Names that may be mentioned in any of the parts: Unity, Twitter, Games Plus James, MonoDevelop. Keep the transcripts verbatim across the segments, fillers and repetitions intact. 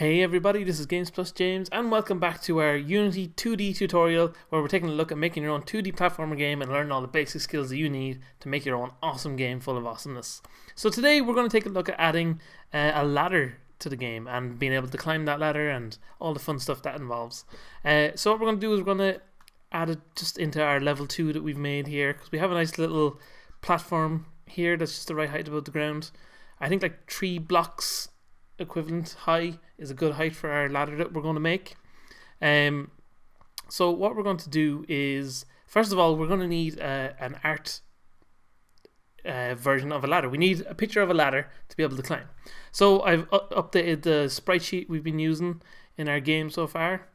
Hey everybody, this is Games Plus James and welcome back to our Unity two D tutorial where we're taking a look at making your own two D platformer game and learning all the basic skills that you need to make your own awesome game full of awesomeness. So today we're going to take a look at adding uh, a ladder to the game and being able to climb that ladder and all the fun stuff that involves. Uh, so what we're going to do is we're going to add it just into our level two that we've made here because we have a nice little platform here that's just the right height above the ground. I think like three blocks equivalent high is a good height for our ladder that we're going to make. Um, so what we're going to do is, first of all, we're going to need uh, an art uh, version of a ladder. We need a picture of a ladder to be able to climb. So I've updated the sprite sheet we've been using in our game so far.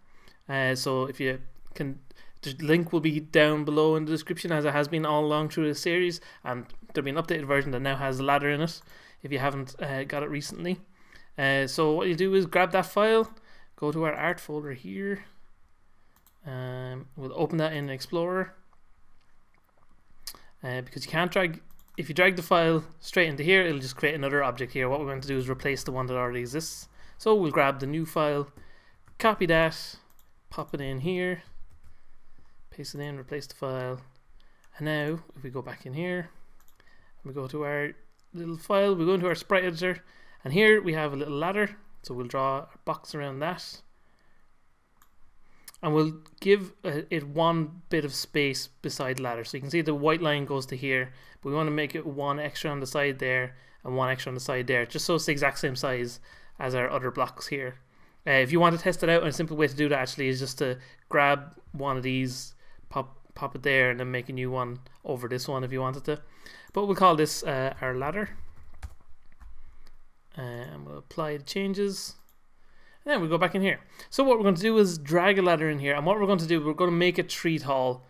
Uh, so if you can, the link will be down below in the description as it has been all along through the series, and there'll be an updated version that now has a ladder in it if you haven't uh, got it recently. Uh, so what you do is grab that file, go to our art folder here, um, we'll open that in Explorer, uh, because you can't drag, if you drag the file straight into here it'll just create another object here. What we're going to do is replace the one that already exists, so we'll grab the new file, copy that, pop it in here, paste it in, replace the file, and now if we go back in here, we go to our little file, we go into our sprite editor. And here we have a little ladder, so we'll draw a box around that. And we'll give it one bit of space beside ladder. So you can see the white line goes to here, but we want to make it one extra on the side there and one extra on the side there, just so it's the exact same size as our other blocks here. Uh, if you want to test it out, a simple way to do that actually is just to grab one of these, pop, pop it there, and then make a new one over this one if you wanted to. But we'll call this uh, our ladder. And we'll apply the changes, and then we go back in here. So what we're going to do is drag a ladder in here, and what we're going to do, we're going to make it tree tall,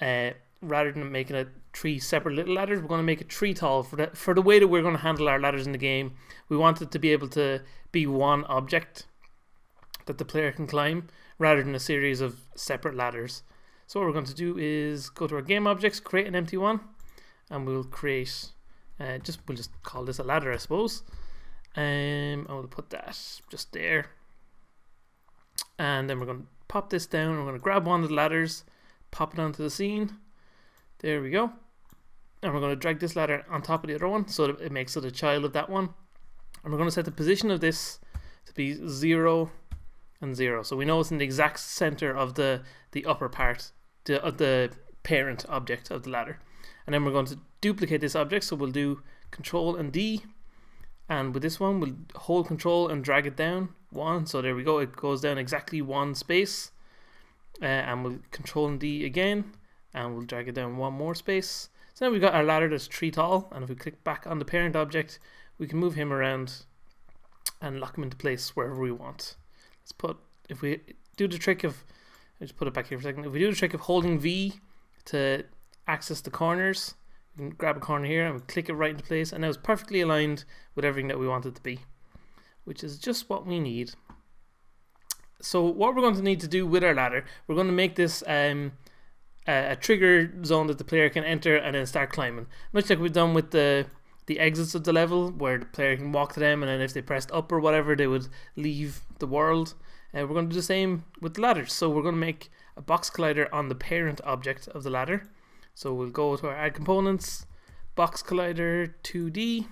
uh, rather than making it three separate little ladders. We're going to make it tree tall for the, for the way that we're going to handle our ladders in the game. We want it to be able to be one object that the player can climb, rather than a series of separate ladders. So what we're going to do is go to our game objects, create an empty one, and we'll create. Uh, just we'll just call this a ladder, I suppose. Um, I will put that just there, and then we're going to pop this down. We're going to grab one of the ladders, pop it onto the scene. There we go. And we're going to drag this ladder on top of the other one, so that it makes it a child of that one. And we're going to set the position of this to be zero and zero, so we know it's in the exact center of the the upper part, the of the parent object of the ladder. And then we're going to duplicate this object, so we'll do Control and D. And with this one, we'll hold Control and drag it down one. So there we go. It goes down exactly one space. Uh, and we'll Control and D again, and we'll drag it down one more space. So now we've got our ladder that's tree tall. And if we click back on the parent object, we can move him around and lock him into place wherever we want. Let's put, if we do the trick of, I'll just put it back here for a second. If we do the trick of holding V to access the corners, we can grab a corner here and we click it right into place, and now it's perfectly aligned with everything that we want it to be, which is just what we need. So what we're going to need to do with our ladder, we're going to make this um, a, a trigger zone that the player can enter and then start climbing, much like we've done with the the exits of the level, where the player can walk to them and then if they pressed up or whatever they would leave the world. And uh, we're going to do the same with the ladders. So we're going to make a box collider on the parent object of the ladder. So we'll go to our add components, box collider two D,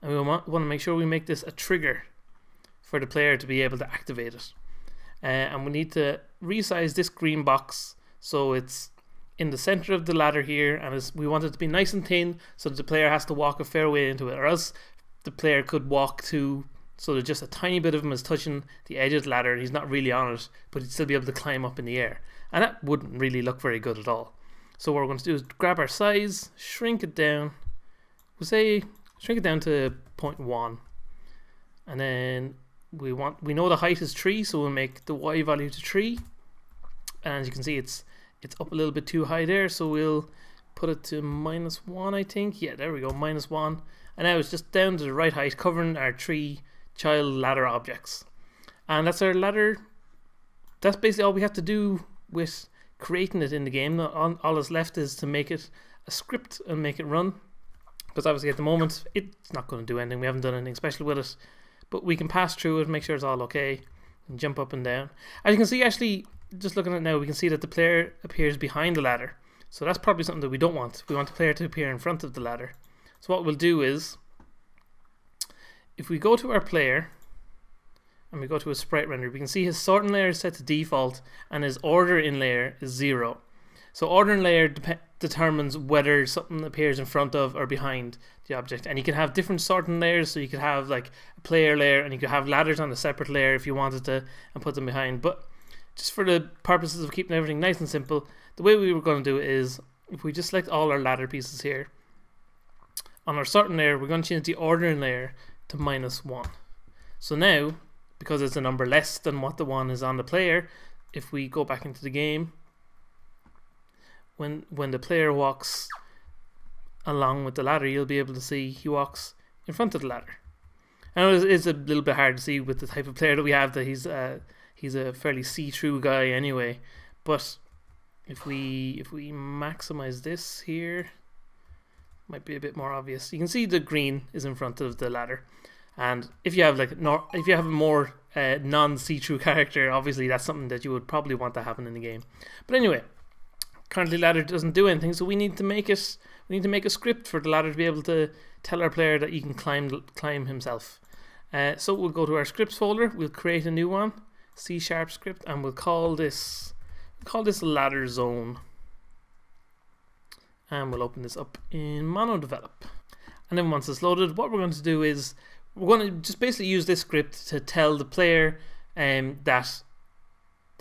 and we want, want to make sure we make this a trigger for the player to be able to activate it. Uh, and we need to resize this green box so it's in the center of the ladder here, and it's, we want it to be nice and thin so that the player has to walk a fair way into it, or else the player could walk to, so that just a tiny bit of him is touching the edge of the ladder and he's not really on it, but he'd still be able to climb up in the air. And that wouldn't really look very good at all. So what we're going to do is grab our size, shrink it down, we'll say shrink it down to zero point one, and then we want, we know the height is three, so we'll make the Y value to three, and as you can see it's it's up a little bit too high there, so we'll put it to minus one, I think. Yeah, there we go, minus one, and now it's just down to the right height, covering our three child ladder objects. And that's our ladder. That's basically all we have to do with creating it in the game. All, all that's left is to make it a script and make it run, because obviously at the moment it's not going to do anything. We haven't done anything special with it, but we can pass through it, make sure it's all okay, and jump up and down. As you can see, actually, just looking at it now, we can see that the player appears behind the ladder. So that's probably something that we don't want. We want the player to appear in front of the ladder. So what we'll do is, if we go to our player, and we go to a sprite render, we can see his sort in layer is set to default, and his order in layer is zero. So order in layer de determines whether something appears in front of or behind the object. And you can have different sort in layers, so you could have like a player layer, and you could have ladders on a separate layer if you wanted to, and put them behind. But just for the purposes of keeping everything nice and simple, the way we were going to do it is, if we just select all our ladder pieces here, on our sort in layer, we're going to change the order in layer to minus one. So now, because it's a number less than what the one is on the player, if we go back into the game, when when the player walks along with the ladder, you'll be able to see he walks in front of the ladder. And it's, it's a little bit hard to see with the type of player that we have, that he's uh, he's a fairly see-through guy anyway. But if we if we maximize this here, might be a bit more obvious. You can see the green is in front of the ladder. And if you have like nor if you have a more uh, non-see-through character, obviously that's something that you would probably want to happen in the game. But anyway, currently ladder doesn't do anything, so we need to make it. We need to make a script for the ladder to be able to tell our player that he can climb climb himself. Uh, so we'll go to our scripts folder. We'll create a new one, C# script, and we'll call this call this ladder zone. And we'll open this up in MonoDevelop. And then once it's loaded, what we're going to do is, we're going to just basically use this script to tell the player um, that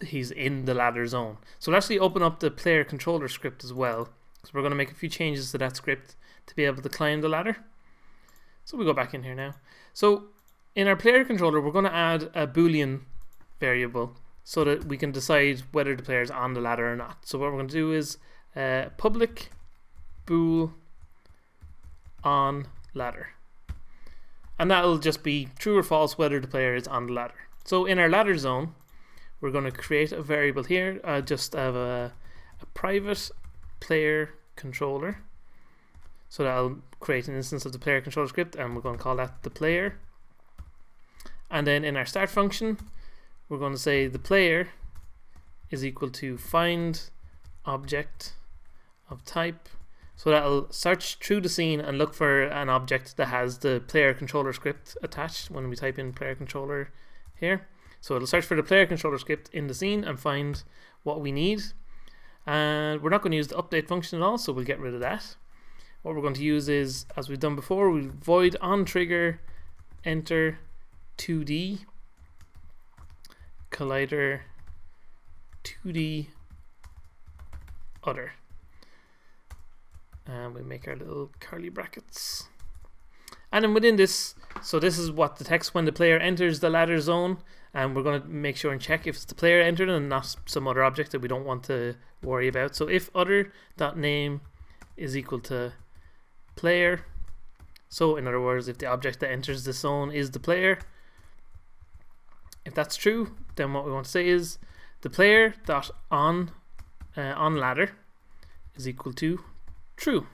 he's in the ladder zone. So we'll actually open up the player controller script as well. So we're going to make a few changes to that script to be able to climb the ladder. So we go back in here now. So in our player controller, we're going to add a Boolean variable so that we can decide whether the player is on the ladder or not. So what we're going to do is uh, public bool on ladder. And that'll just be true or false whether the player is on the ladder. So in our ladder zone, we're going to create a variable here. I just have a, a private player controller. So that'll create an instance of the player controller script, and we're going to call that the player. And then in our start function, we're going to say the player is equal to find object of type. So that'll search through the scene and look for an object that has the player controller script attached when we type in player controller here. So it'll search for the player controller script in the scene and find what we need. And we're not going to use the update function at all, so we'll get rid of that. What we're going to use is, as we've done before, we we'll void onTrigger enter two D collider two D other. And we make our little curly brackets. And then within this, so this is what the text when the player enters the ladder zone, and we're going to make sure and check if it's the player entered and not some other object that we don't want to worry about. So if other.name is equal to player, so in other words, if the object that enters the zone is the player, if that's true, then what we want to say is the player dot on uh, on ladder is equal to true.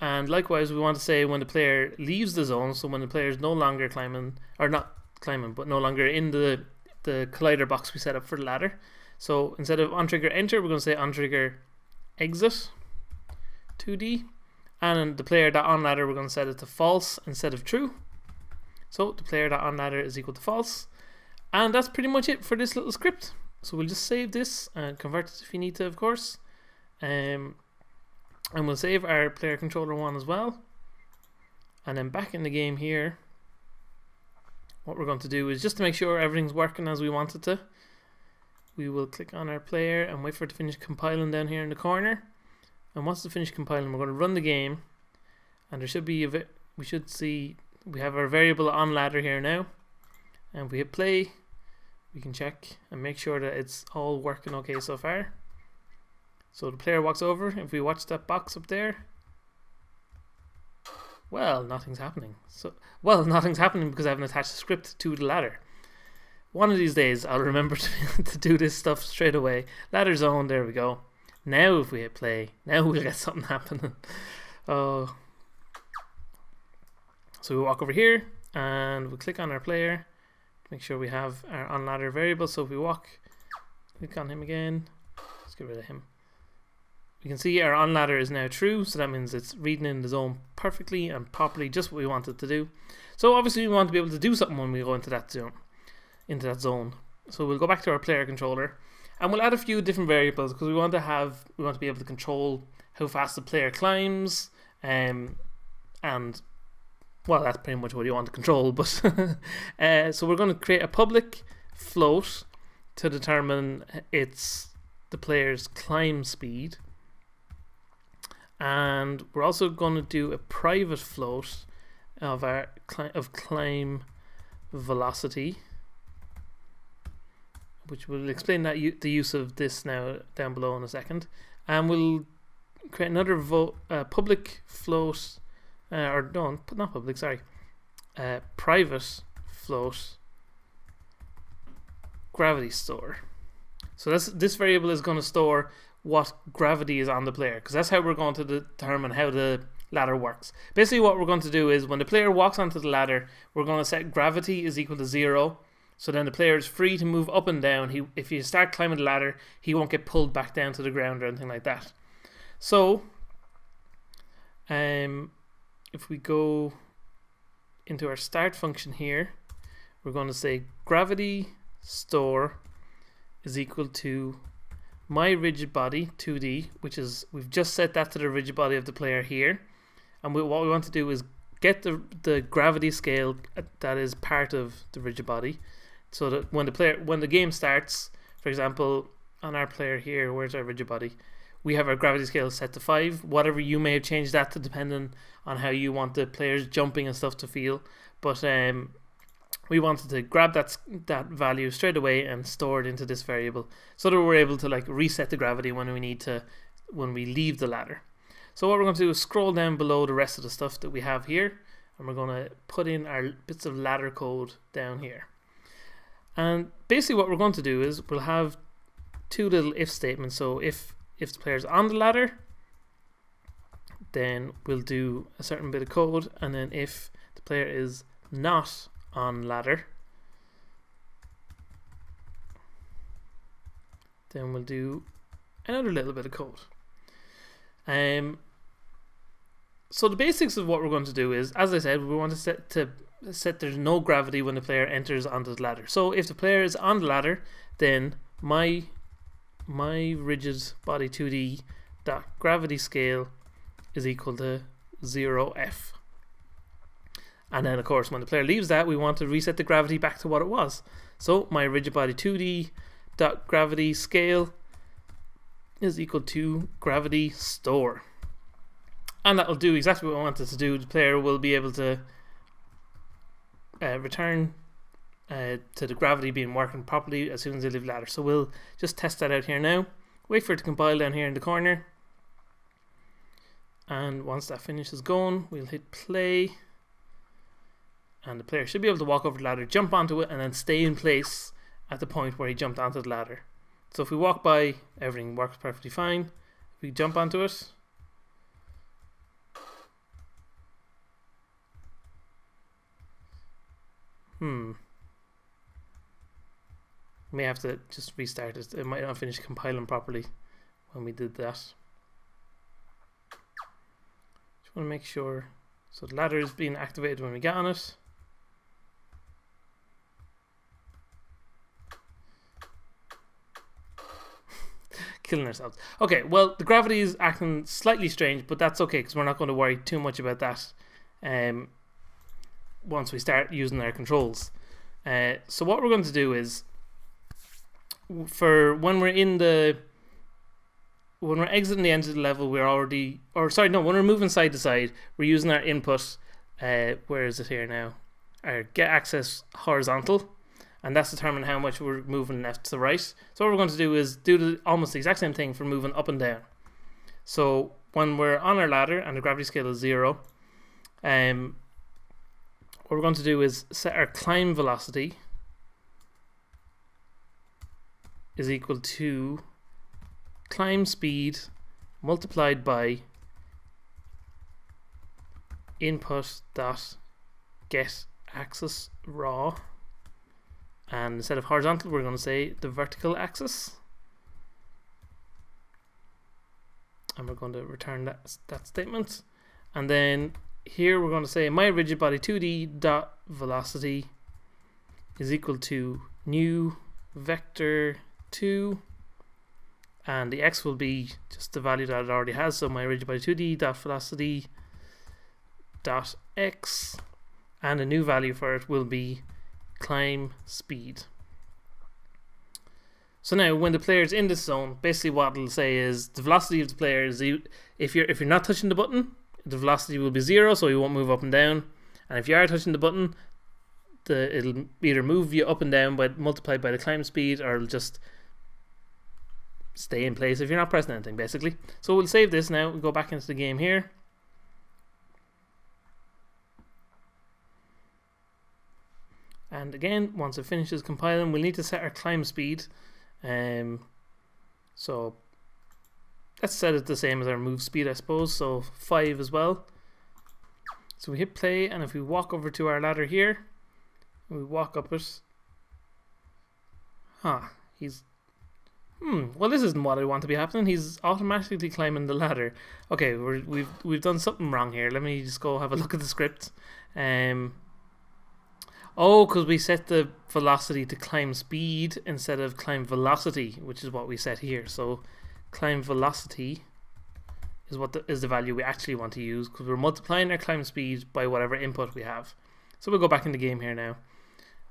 And likewise, we want to say when the player leaves the zone, so when the player is no longer climbing, or not climbing, but no longer in the the collider box we set up for the ladder. So instead of onTrigger enter, we're going to say onTrigger exit two D, and the player.onLadder, we're going to set it to false instead of true. So the player.onLadder is equal to false, and that's pretty much it for this little script. So we'll just save this and convert it if you need to, of course. Um, and we'll save our player controller one as well. And then back in the game here, what we're going to do is, just to make sure everything's working as we want it to, we will click on our player and wait for it to finish compiling down here in the corner. And once it's finished compiling, we're going to run the game. And there should be a vi- we should see we have our variable on ladder here now. And if we hit play, we can check and make sure that it's all working okay so far. So the player walks over. If we watch that box up there, well, nothing's happening. So, well, nothing's happening because I haven't attached the script to the ladder. One of these days, I'll remember to, to do this stuff straight away. Ladder zone, there we go. Now, if we hit play, now we'll get something happening. Oh. So we walk over here and we click on our player, make sure we have our onLadder variable. So if we walk, click on him again, let's get rid of him. You can see our onLadder is now true, so that means it's reading in the zone perfectly and properly, just what we want it to do. So obviously we want to be able to do something when we go into that zone. Into that zone. So we'll go back to our player controller and we'll add a few different variables because we want to have we want to be able to control how fast the player climbs, um, and well, that's pretty much what you want to control. But uh, so we're going to create a public float to determine its the player's climb speed. And we're also going to do a private float of our cli of climb velocity, which will explain that the use of this now down below in a second. And we'll create another vo uh, public float, uh, or no, not public, sorry, uh, private float gravity store. So this this variable is going to store what gravity is on the player, because that's how we're going to determine how the ladder works. Basically what we're going to do is when the player walks onto the ladder, we're going to set gravity is equal to zero, so then the player is free to move up and down. He, if you start climbing the ladder, he won't get pulled back down to the ground or anything like that. So um, if we go into our start function here, we're going to say gravity store is equal to my rigid body two D, which is, we've just set that to the rigid body of the player here, and we, what we want to do is get the, the gravity scale that is part of the rigid body, so that when the player when the game starts, for example, on our player here, where's our rigid body, we have our gravity scale set to five, whatever you may have changed that to depending on how you want the players jumping and stuff to feel, but um we wanted to grab that that value straight away and store it into this variable so that we're able to like reset the gravity when we need to, when we leave the ladder. So what we're going to do is scroll down below the rest of the stuff that we have here, and we're going to put in our bits of ladder code down here. And basically what we're going to do is we'll have two little if statements. So if if the player's on the ladder, then we'll do a certain bit of code, and then if the player is not on ladder, then we'll do another little bit of code. Um, so the basics of what we're going to do is, as I said, we want to set to set there's no gravity when the player enters onto the ladder. So if the player is on the ladder, then my my rigid body two D dot gravity scale is equal to zero F. And then of course when the player leaves that, we want to reset the gravity back to what it was. So my rigid body two D dot gravity scale is equal to gravity store. And that will do exactly what we want it to do. The player will be able to uh, return uh, to the gravity being working properly as soon as they leave the ladder. So we'll just test that out here now. Wait for it to compile down here in the corner. And once that finishes going, we'll hit play. And the player should be able to walk over the ladder, jump onto it, and then stay in place at the point where he jumped onto the ladder. So if we walk by, everything works perfectly fine. If we jump onto it, hmm, we may have to just restart it. It might not finish compiling properly when we did that. Just want to make sure. So the ladder is being activated when we get on it. Killing ourselves. Okay, well, the gravity is acting slightly strange, but that's okay because we're not going to worry too much about that um, once we start using our controls. Uh, so what we're going to do is, for when we're in the when we're exiting the end of the level, we're already, or sorry, no, when we're moving side to side, we're using our input. Uh, where is it here now? Our get access horizontal. And that's determined how much we're moving left to right. So what we're going to do is do the, almost the exact same thing for moving up and down. So when we're on our ladder and the gravity scale is zero, um, what we're going to do is set our climb velocity is equal to climb speed multiplied by input dot get axis raw, and instead of horizontal we're going to say the vertical axis, and we're going to return that, that statement. And then here we're going to say my rigid body two D dot velocity is equal to new vector two, and the x will be just the value that it already has, so my rigid body two D dot velocity dot x, and a new value for it will be climb speed. So now when the player is in this zone, basically what it'll say is the velocity of the player is, if you're if you're not touching the button, the velocity will be zero, so you won't move up and down. And if you are touching the button, the it'll either move you up and down by multiplied by the climb speed, or it'll just stay in place if you're not pressing anything, basically. So we'll save this now, we'll go back into the game here. And again, once it finishes compiling, we'll need to set our climb speed. Um, so let's set it the same as our move speed, I suppose, so five as well. So we hit play, and if we walk over to our ladder here, we walk up it. Huh, he's... Hmm, well this isn't what I want to be happening. He's automatically climbing the ladder. Okay, we're, we've we've done something wrong here. Let me just go have a look at the script. Um... Oh, because we set the velocity to climb speed instead of climb velocity, which is what we set here. So climb velocity is what the, is the value we actually want to use, because we're multiplying our climb speed by whatever input we have. So we'll go back in the game here now,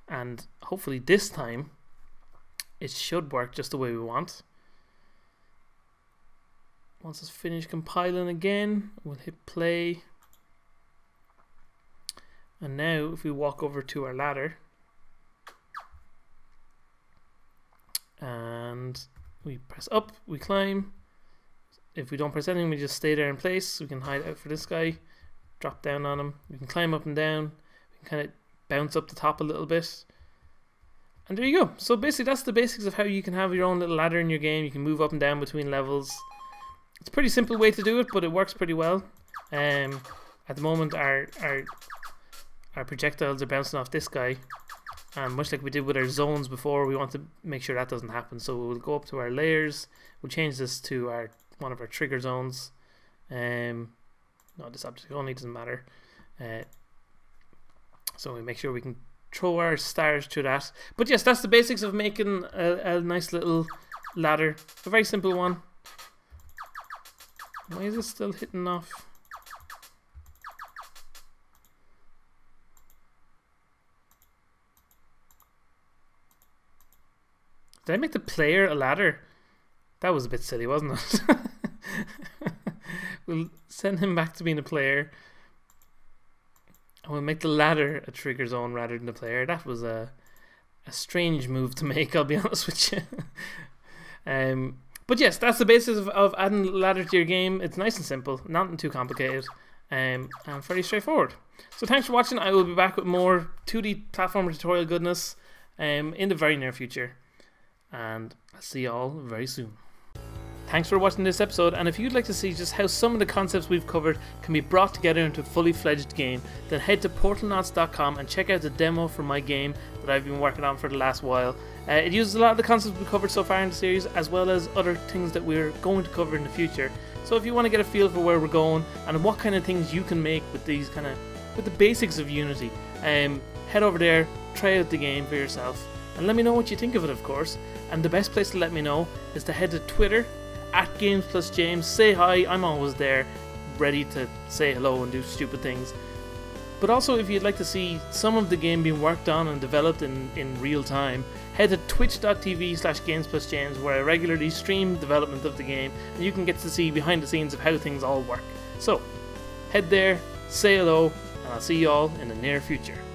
and hopefully this time it should work just the way we want. Once it's finished compiling again, we'll hit play. And now if we walk over to our ladder and we press up, we climb. If we don't press anything, we just stay there in place. We can hide out for this guy, drop down on him. We can climb up and down. We can kind of bounce up the top a little bit. And there you go. So basically that's the basics of how you can have your own little ladder in your game. You can move up and down between levels. It's a pretty simple way to do it, but it works pretty well. Um, at the moment our... our Our projectiles are bouncing off this guy, and much like we did with our zones before, we want to make sure that doesn't happen. So we'll go up to our layers, we'll change this to our one of our trigger zones. Um, no, this object only doesn't matter. Uh, so we make sure we can throw our stars to that. But yes, that's the basics of making a, a nice little ladder, a very simple one. Why is it still hitting off? Did I make the player a ladder? That was a bit silly, wasn't it? We'll send him back to being a player, and we'll make the ladder a trigger zone rather than the player. That was a a strange move to make, I'll be honest with you. um, but yes, that's the basis of, of adding ladder to your game. It's nice and simple, not too complicated, um, and fairly straightforward. So thanks for watching. I will be back with more two D platformer tutorial goodness um, in the very near future. And I'll see you all very soon. Thanks for watching this episode, and if you'd like to see just how some of the concepts we've covered can be brought together into a fully fledged game, then head to portal knots dot com and check out the demo for my game that I've been working on for the last while. Uh, it uses a lot of the concepts we've covered so far in the series, as well as other things that we're going to cover in the future. So if you want to get a feel for where we're going and what kind of things you can make with these kind of, with the basics of Unity, um, head over there, try out the game for yourself. And let me know what you think of it, of course. And the best place to let me know is to head to Twitter, at Games Plus James. Say hi, I'm always there, ready to say hello and do stupid things. But also, if you'd like to see some of the game being worked on and developed in, in real time, head to twitch dot t v slash games plus james, where I regularly stream development of the game, and you can get to see behind the scenes of how things all work. So, head there, say hello, and I'll see you all in the near future.